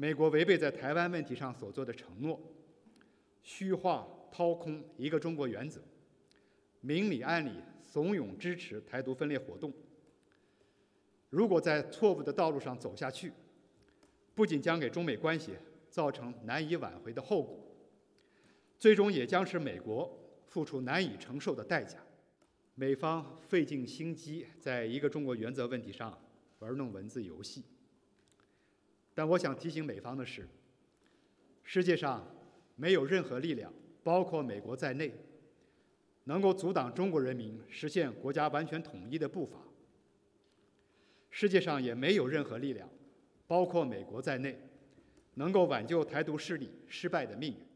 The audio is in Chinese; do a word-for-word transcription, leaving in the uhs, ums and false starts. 美国违背在台湾问题上所做的承诺，虚化掏空“一个中国”原则，明里暗里怂恿支持台独分裂活动。如果在错误的道路上走下去，不仅将给中美关系造成难以挽回的后果，最终也将使美国付出难以承受的代价。美方费尽心机，在一个中国原则问题上玩弄文字游戏。但我想提醒美方的是，世界上没有任何力量，包括美国在内，能够阻挡中国人民实现国家完全统一的步伐。世界上也没有任何力量，包括美国在内，能够挽救台独势力失败的命运。